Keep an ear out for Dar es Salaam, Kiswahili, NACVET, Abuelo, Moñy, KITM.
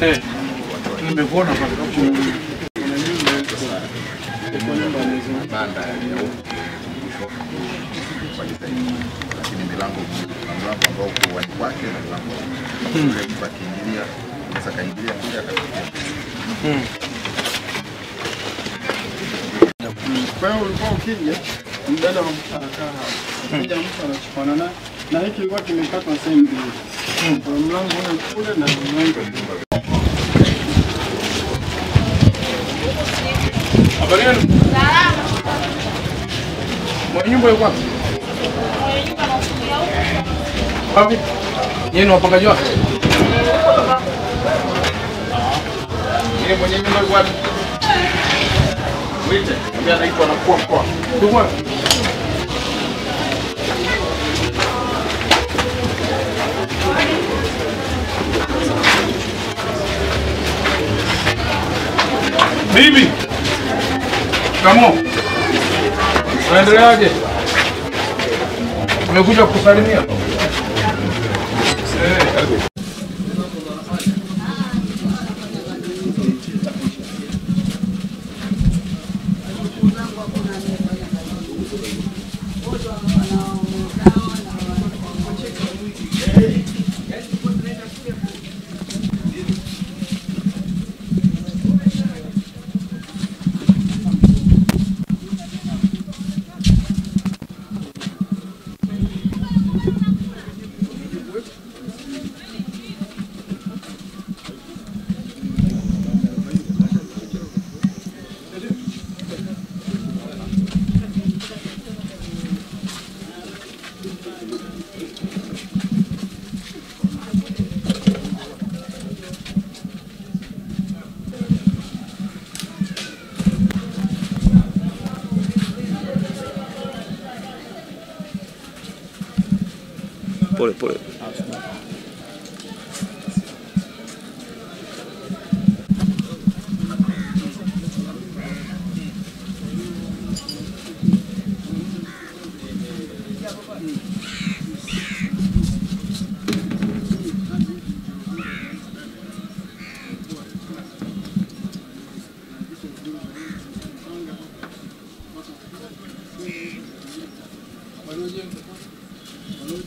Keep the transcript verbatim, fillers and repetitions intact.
Hey, banda ya huko kwa Kiswahili lakini milango mlango ambao uko wazi kwake na mlango mrefu akiingilia sasa kaingilia pia katika mmm na kwa ulikuwa ukija mdada mtaka hapa mmoja mtu anachukana na na hiki ilikuwa kimekatwa same day kwa mlango ule kule na mlango ule Abuelo Moñy boy kwa. Hapo. Yenu hapa kajua. Yeye Moñy boy kwa. Wite, mbona anaitwa na kwa kwa. Kwa. Bibi. Come on. Unaendeleaje? Umekuja kusalimia? Eh, Pole, pole.